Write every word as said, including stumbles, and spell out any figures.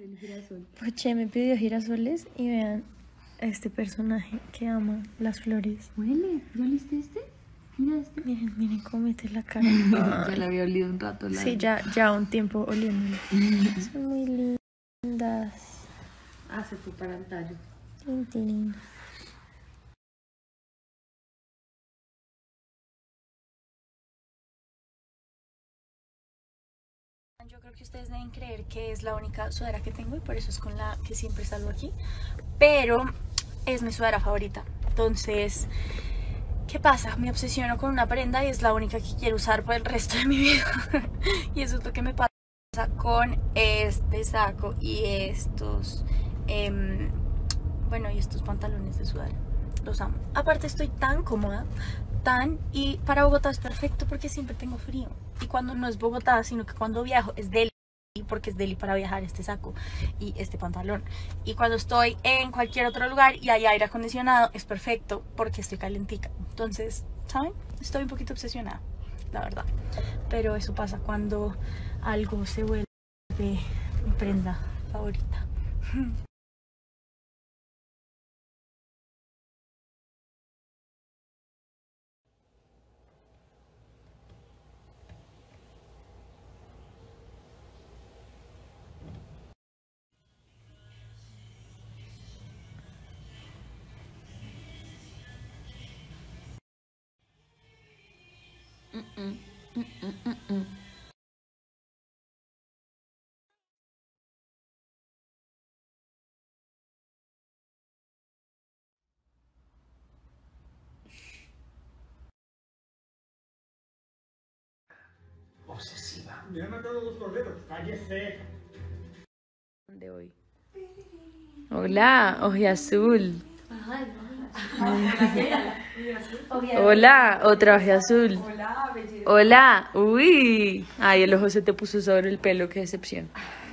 del girasol. Poché me pidió girasoles y vean a este personaje que ama las flores. Huele, ¿ya oliste este? Mira este. Miren, miren cómo mete la cara. Ya la había olido un rato. La sí, ya, ya un tiempo oliéndola. Son muy lindas. Ah, se fue para Antalya. Tintín. Yo creo que ustedes deben creer que es la única sudadera que tengo y por eso es con la que siempre salgo aquí, pero es mi sudadera favorita. Entonces, ¿qué pasa? Me obsesiono con una prenda y es la única que quiero usar por el resto de mi vida. Y eso es lo que me pasa con este saco y estos eh, bueno, y estos pantalones de sudadera. Los amo. Aparte estoy tan cómoda, tan, y para Bogotá es perfecto porque siempre tengo frío. Y cuando no es Bogotá, sino que cuando viajo es Delhi, porque es Delhi para viajar este saco y este pantalón. Y cuando estoy en cualquier otro lugar y hay aire acondicionado, es perfecto porque estoy calentica. Entonces, ¿saben? Estoy un poquito obsesionada, la verdad. Pero eso pasa cuando algo se vuelve mi prenda favorita. Mm, mm, mm, mm, mm. Obsesiva. Me han matado los problemas. Cállese. ¿Dónde voy? Hola, ojo azul. Ajá, hola, otra ojo azul. Hola, belleza. Hola, uy. Ay, el ojo se te puso sobre el pelo, qué decepción.